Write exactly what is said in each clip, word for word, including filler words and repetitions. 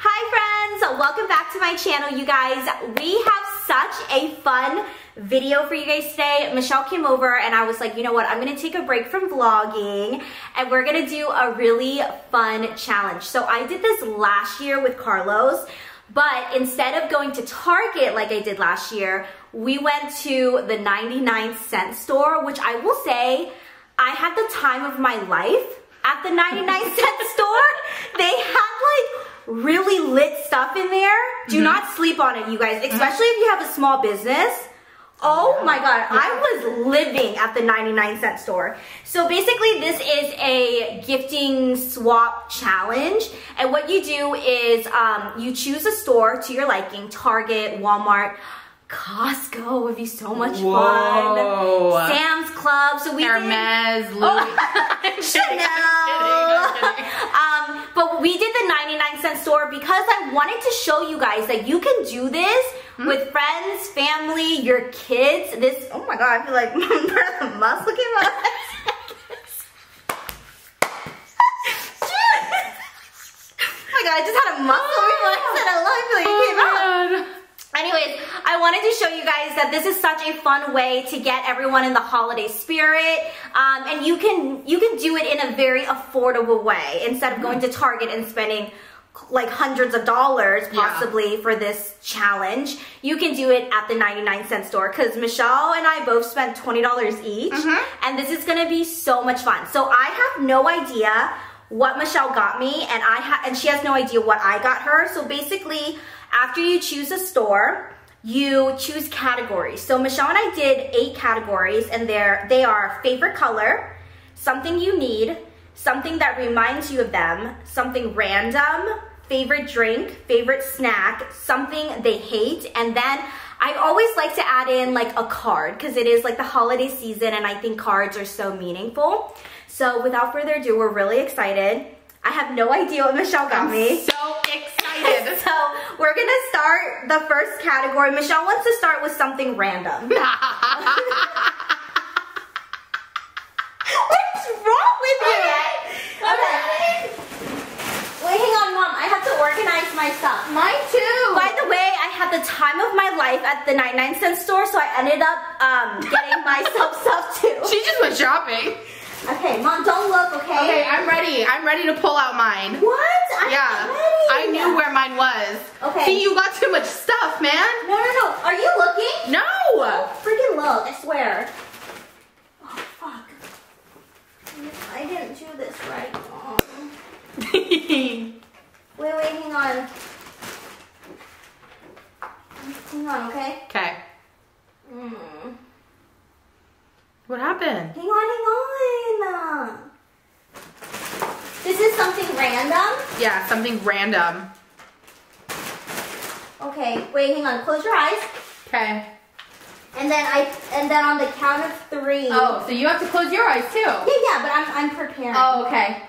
Hi friends, welcome back to my channel, you guys. We have such a fun video for you guys today. Michelle came over and I was like, you know what, I'm gonna take a break from vlogging and we're gonna do a really fun challenge. So I did this last year with Carlos, but instead of going to Target like I did last year, we went to the ninety-nine cent store, which I will say, I had the time of my life at the ninety-nine cent store. They had like really lit stuff in there. Do mm-hmm. not sleep on it, you guys, especially if you have a small business. Oh my God, I was living at the ninety-nine cent store. So basically this is a gifting swap challenge. And what you do is um, you choose a store to your liking, Target, Walmart, Costco would be so much Whoa. fun. Sam's Club. So we Hermes, did... Louis. Oh. I'm kidding, I'm kidding, I'm kidding. Um, but we did the ninety-nine cent store because I wanted to show you guys that you can do this mm-hmm. with friends, family, your kids. This, oh my God, I feel like the muscle came out. Oh my God, I just had a muscle reflex and I love it. Anyways, I wanted to show you guys that this is such a fun way to get everyone in the holiday spirit, um, and you can you can do it in a very affordable way instead of going to Target and spending like hundreds of dollars possibly yeah. for this challenge. You can do it at the ninety-nine cent store because Michelle and I both spent twenty dollars each, mm-hmm. and this is gonna be so much fun. So I have no idea what Michelle got me, and I ha and she has no idea what I got her. So basically, after you choose a store, you choose categories. So Michelle and I did eight categories, and they're, they are favorite color, something you need, something that reminds you of them, something random, favorite drink, favorite snack, something they hate, and then I always like to add in like a card because it is like the holiday season and I think cards are so meaningful. So without further ado, we're really excited. I have no idea what Michelle got I'm me. So excited. So we're gonna start the first category. Michelle wants to start with something random. What's wrong with you? Okay. Okay. Wait, hang on, Mom. I have to organize my stuff. Mine too. By the way, I had the time of my life at the ninety-nine cent store, so I ended up um, getting myself stuff too. She just went shopping. Okay, Mom, don't look, okay? Okay, I'm ready. I'm ready to pull out mine. What? I'm yeah. ready. I knew where mine was. Okay. See, you got too much stuff, man. No, no, no. Are you looking? No. Oh, freaking look, I swear. Oh, fuck. I didn't do this right. Oh. Wait, wait, hang on. Hang on, okay? Okay. Mm. What happened? Hang on, hang on. This is something random? Yeah, something random. Okay, wait, hang on. Close your eyes. Okay. And then I, and then on the count of three. Oh, so you have to close your eyes too. Yeah, yeah, but I'm, I'm preparing. Oh, okay.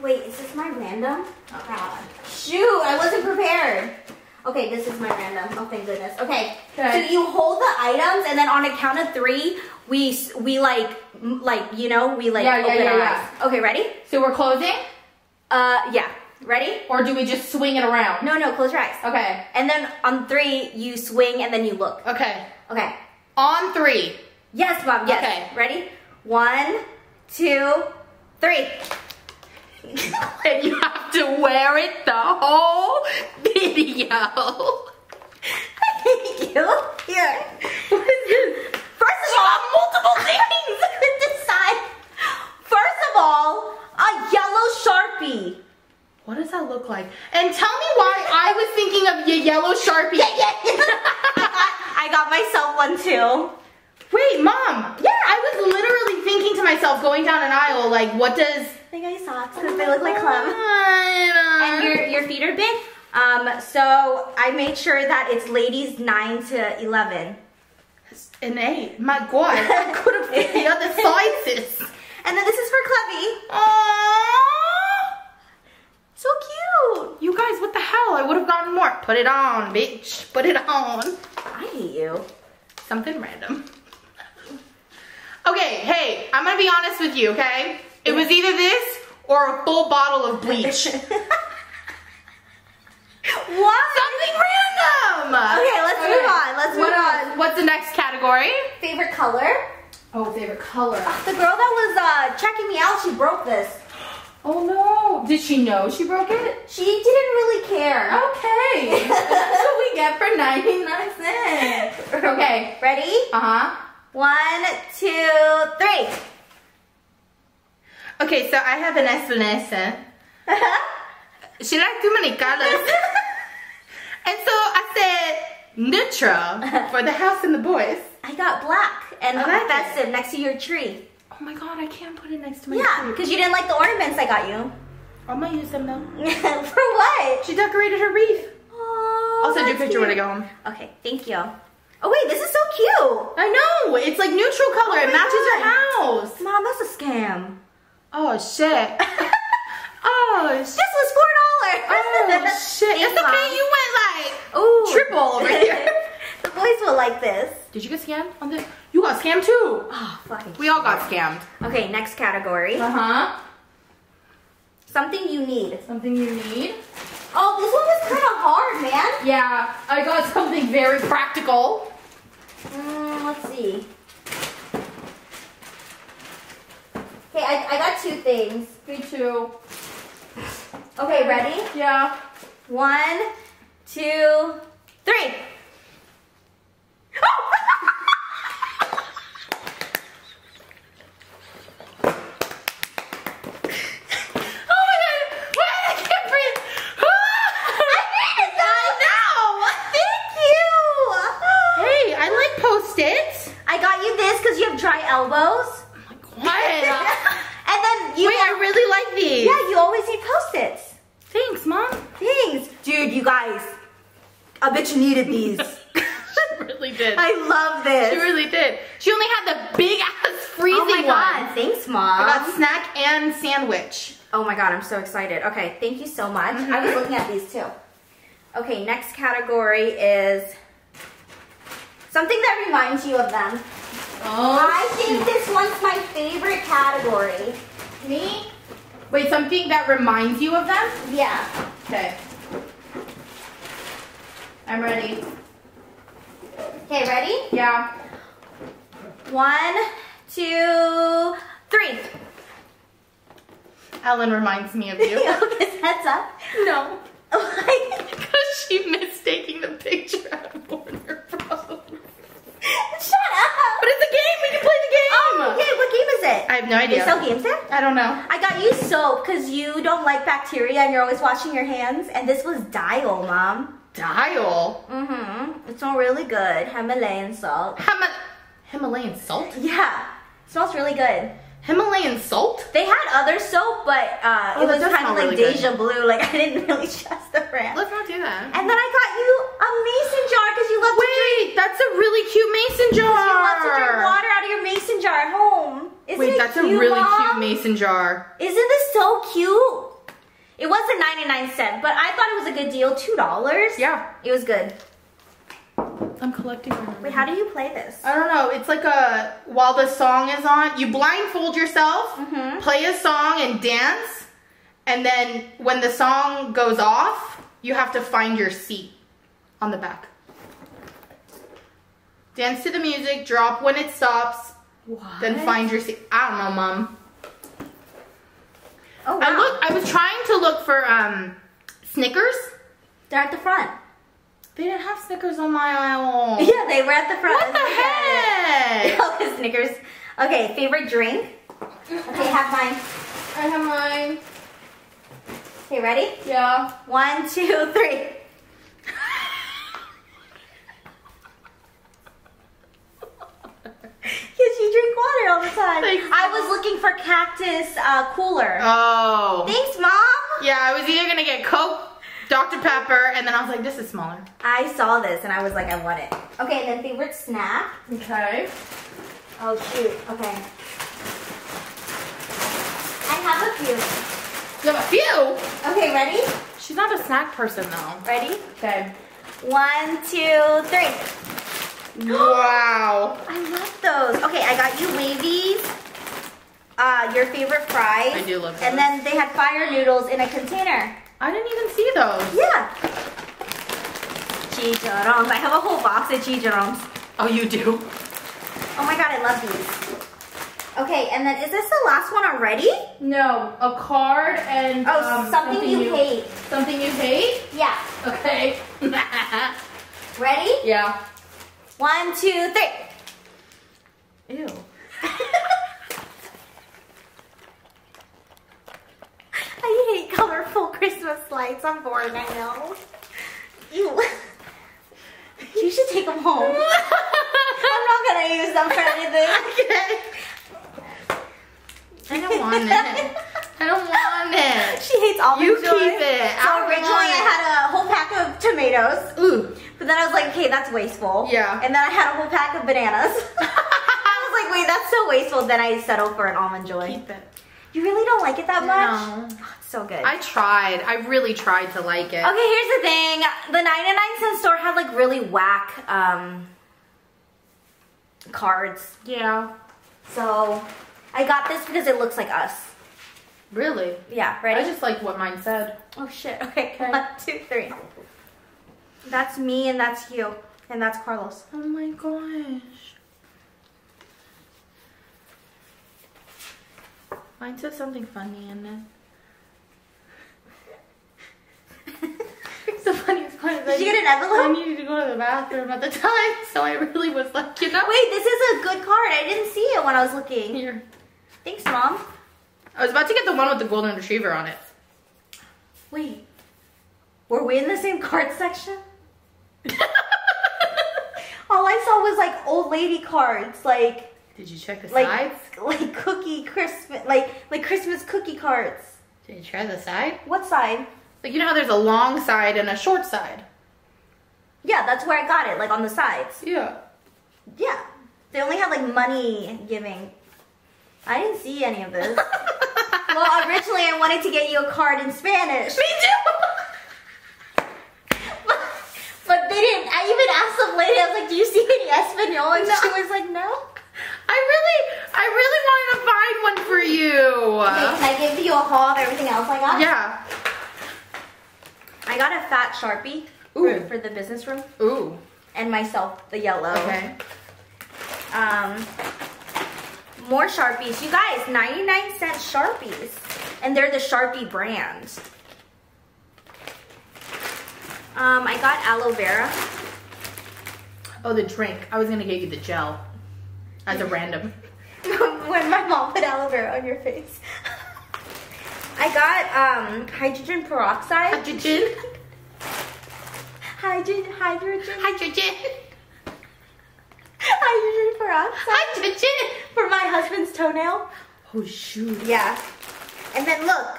Wait, is this my random? Oh, God. Shoot, I wasn't prepared. Okay, this is my random. Oh, thank goodness. Okay, good. So you hold the items, and then on a count of three, we we like like you know we like yeah, open yeah, yeah, our yeah. eyes. Okay, ready? So we're closing. Uh, yeah. Ready? Or do we just swing it around? No, no. Close your eyes. Okay. And then on three, you swing, and then you look. Okay. Okay. On three. Yes, Mom. Yes. Okay. Ready? One, two, three. And you have to wear it the whole video. Thank you. Here. What is this? First of all, multiple things to decide. First of all, a yellow Sharpie. What does that look like? And tell me why I was thinking of your yellow Sharpie. Yeah, yeah, yeah. I got myself one too. Wait, Mom. Yeah, I was literally thinking to myself, going down an aisle, like, what does... They got you socks because oh they look like club. And your, your feet are big. Um, so I made sure that it's ladies nine to eleven. An eight. My God, I could have picked the other sizes. And then this is for Clevvie. Aww. So cute. You guys, what the hell? I would have gotten more. Put it on, bitch. Put it on. I hate you. Something random. Okay, hey, I'm gonna be honest with you, okay? It was either this or a full bottle of bleach. what's the next category? Favorite color. Oh, favorite color. The girl that was uh, checking me out, she broke this. Oh no, did she know she broke it? She didn't really care. Okay, that's what we get for ninety-nine cents. Okay, ready? Uh-huh. One, two, three. Okay, so I have an explanation. She likes too many colors. And so I said neutral for the house and the boys. I got black and like festive it. Next to your tree. Oh my god, I can't put it next to my yeah, tree. Yeah, because you didn't like the ornaments I got you. I'm gonna use them though. For what? She decorated her wreath. Oh, I'll send you a picture when I go home. Okay, thank you. Oh wait, this is so cute. I know, it's like neutral color. Oh, it matches god. Your house. Mom, that's a scam. Oh shit. Oh shit. This was four dollars. Oh shit. It's okay, you went like ooh. Triple over here. The boys will like this. Did you get scammed on this? You got scammed too. Oh, fucking we all got scammed. Okay, next category. Uh-huh. Something you need. Something you need. Oh, this one was kind of hard, man. Yeah, I got something very practical. Mm, let's see. Okay, I, I got two things. Me too. Okay, ready? Yeah. One, two, three. Oh! Elbows. Oh my god. And then you wait, got, I really like these. Yeah, you always need post-its. Thanks, Mom. Thanks. Dude, you guys. I bet you needed these. She really did. I love this. She really did. She only had the big ass freezing one. Oh my god, one. Thanks, Mom. I got snack and sandwich. Oh my god, I'm so excited. Okay, thank you so much. Mm-hmm. I was looking at these too. Okay, next category is something that reminds you of them. Oh, I think shoot. This one's my favorite category. Me? Wait, something that reminds you of them? Yeah. Okay. I'm ready. Okay, ready? Yeah. One, two, three. Ellen reminds me of you. Okay, heads up. No. Because she missed taking the picture out of order, bro. Shut up! But it's a game! We can play the game! Oh, okay, what game is it? I have no idea. You sell games there? I don't know. I got you soap because you don't like bacteria and you're always washing your hands. And this was Dial, Mom. Dial? Mm-hmm. It smells really good. Himalayan salt. Hima Himalayan salt? Yeah. It smells really good. Himalayan salt? They had other soap, but uh, oh, it was kind of like really deja good. Blue. Like, I didn't really trust the brand. Let's not do that. And then I got you a mason jar because you love Wait, to drink. Wait, that's a really cute mason jar. You love to drink water out of your mason jar at home. Isn't Wait, it that's cute, a really Mom? Cute mason jar. Isn't this so cute? It wasn't ninety-nine cents, but I thought it was a good deal. two dollars? Yeah. It was good. I'm collecting them. Wait, how do you play this? I don't know. It's like a, while the song is on, you blindfold yourself, mm-hmm. play a song and dance, and then when the song goes off, you have to find your seat on the back. Dance to the music, drop when it stops, what? Then find your seat. I don't know, Mom. Oh, wow. I, look, I was trying to look for um, Snickers. They're at the front. They didn't have Snickers on my aisle. Yeah, they were at the front. What the heck? All the Snickers. Okay, favorite drink? Okay, have mine. I have mine. Okay, ready? Yeah. One, two, three. Because you drink water all the time. Thanks, I was looking for Cactus uh, Cooler. Oh. Thanks, Mom. Yeah, I was either going to get Coke, Doctor Pepper, and then I was like, this is smaller. I saw this and I was like, I want it. Okay, and then favorite snack. Okay. Oh, shoot. Okay. I have a few. You have a few? Okay, ready? She's not a snack person, though. Ready? Okay. One, two, three. Wow. I love those. Okay, I got you wavies. Uh, your favorite fries. I do love those. And then they had fire noodles in a container. I didn't even see those. Yeah. Chicharons. I have a whole box of chicharons. Oh, you do? Oh my God, I love these. Okay, and then is this the last one already? No, a card and oh, um, something, something you, you hate. Something you hate? Yeah. Okay. Ready? Yeah. One, two, three. Ew. I hate colorful Christmas lights. I'm boring, I know. Ew. You should take them home. I'm not going to use them for anything. Okay. I don't want it. I don't want it. She hates almond joy. You keep it. So originally I had a whole pack of tomatoes. Ooh. But then I was like, okay, that's wasteful. Yeah. And then I had a whole pack of bananas. I was like, wait, that's so wasteful. Then I settled for an almond joy. Keep it. You really don't like it that much? No. Oh, it's so good. I tried. I really tried to like it. Okay, here's the thing. The ninety-nine cent store had like really whack um, cards. Yeah. So I got this because it looks like us. Really? Yeah, right? I just like what mine said. Oh shit, okay. okay. One, two, three. That's me and that's you. And that's Carlos. Oh my gosh. Mine said something funny in it. It's the funniest part is Did I you need, get an envelope? I needed to go to the bathroom at the time, so I really was like, you know. Wait, this is a good card. I didn't see it when I was looking. Here. Thanks, Mom. I was about to get the one with the Golden Retriever on it. Wait. Were we in the same card section? All I saw was like old lady cards, like... Did you check the like, sides? Like cookie Christmas, like like Christmas cookie cards. Did you try the side? What side? Like you know how there's a long side and a short side. Yeah, that's where I got it, like on the sides. Yeah. Yeah. They only had like money giving. I didn't see any of this. Well, originally I wanted to get you a card in Spanish. Me too. but, but they didn't. I even asked the lady. I was like, "Do you see any Espanol?" And no. She was like, "No." I really, I really wanted to find one for you. Okay, can I give you a haul of everything else I got? Yeah. I got a fat Sharpie for, for the business room. Ooh. And myself, the yellow. Okay. Um, more Sharpies. You guys, ninety-nine cent Sharpies. And they're the Sharpie brand. Um, I got aloe vera. Oh, the drink. I was going to get you the gel. As a random. When my mom put aloe vera on your face. I got um, hydrogen peroxide. Hydrogen. Hydrogen. Hydrogen. Hydrogen. Hydrogen peroxide. Hydrogen. For my husband's toenail. Oh shoot. Yeah. And then look.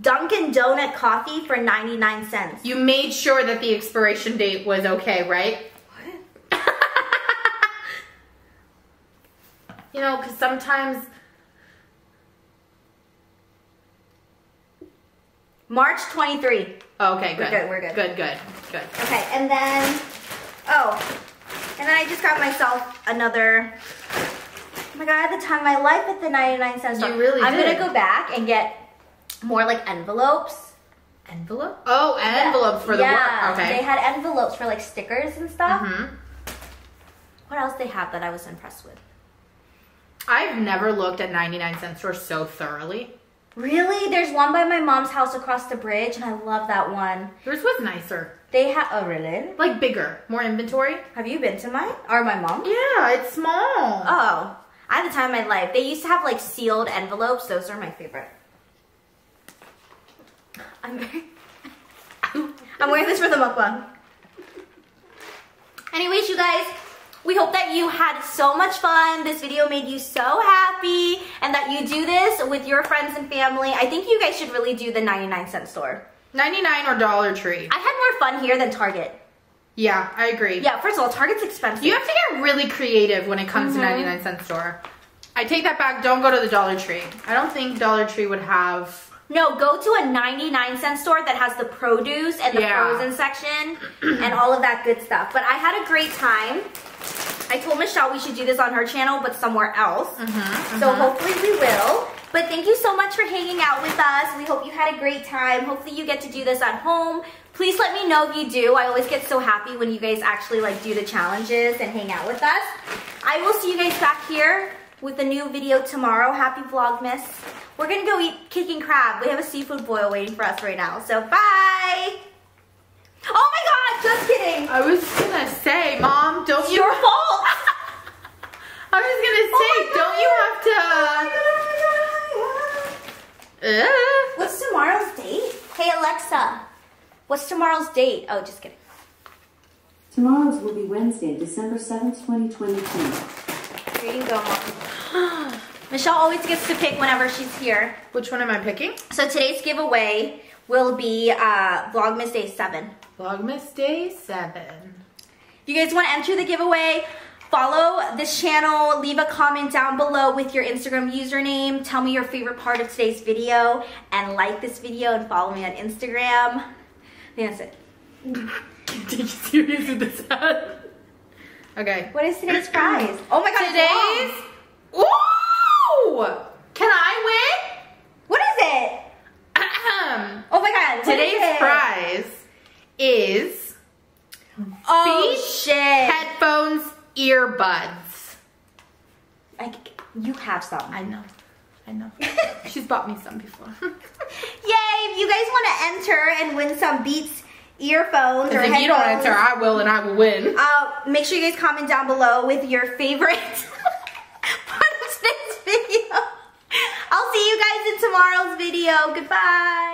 Dunkin' Donut coffee for ninety-nine cents. You made sure that the expiration date was okay, right? You know, because sometimes... March twenty-third. Oh, okay, good. We're good, we're good. Good, good, good. Okay, and then... Oh, and then I just got myself another... Oh my God, I had the time of my life at the ninety-nine cent store. You really I'm did. I'm going to go back and get more, like, envelopes. Envelope? Oh, envelopes yeah. for the yeah, work. Okay. They had envelopes for, like, stickers and stuff. Mm-hmm. What else they have that I was impressed with? I've never looked at ninety-nine cent stores so thoroughly. Really? There's one by my mom's house across the bridge, and I love that one. Yours was nicer. They have, oh really? Like bigger, more inventory. Have you been to mine? Or my mom? Yeah, it's small. Oh, I had the time of my life. They used to have like sealed envelopes. Those are my favorite. I'm very... I'm wearing this for the mukbang. Anyways, you guys. We hope that you had so much fun. This video made you so happy and that you do this with your friends and family. I think you guys should really do the ninety-nine cent store. ninety-nine or Dollar Tree. I had more fun here than Target. Yeah, I agree. Yeah, first of all, Target's expensive. You have to get really creative when it comes mm-hmm. to ninety-nine cent store. I take that back. Don't go to the Dollar Tree. I don't think Dollar Tree would have... No, go to a ninety-nine cent store that has the produce and the yeah. frozen section and all of that good stuff. But I had a great time. I told Michelle we should do this on her channel, but somewhere else. Mm-hmm, mm-hmm. So hopefully we will. But thank you so much for hanging out with us. We hope you had a great time. Hopefully you get to do this at home. Please let me know if you do. I always get so happy when you guys actually like do the challenges and hang out with us. I will see you guys back here with a new video tomorrow. Happy Vlogmas. We're gonna go eat kicking crab. We have a seafood boil waiting for us right now. So bye. Oh my God, just kidding. I was gonna say, Mom, don't it's you- your fault. I was gonna say, oh don't you have to- oh my God, oh my God. Uh. What's tomorrow's date? Hey Alexa, what's tomorrow's date? Oh, just kidding. Tomorrow's will be Wednesday, December seventh, twenty twenty-two. Here you go, Mom. Michelle always gets to pick whenever she's here. Which one am I picking? So today's giveaway will be uh, Vlogmas Day seven. Vlogmas Day seven. If you guys want to enter the giveaway, follow this channel, leave a comment down below with your Instagram username, tell me your favorite part of today's video, and like this video and follow me on Instagram. That's it. Take you serious with this ad? Okay. What is today's prize? Oh my God, today's? Ooh! Can I win? What is it? Oh my God, today's prize is oh Beats shit headphones earbuds. Like you have some. I know, I know. She's bought me some before. Yay! If you guys want to enter and win some Beats earphones or if headphones, you don't enter, I will and I will win. Uh, make sure you guys comment down below with your favorite part of this video. I'll see you guys in tomorrow's video. Goodbye.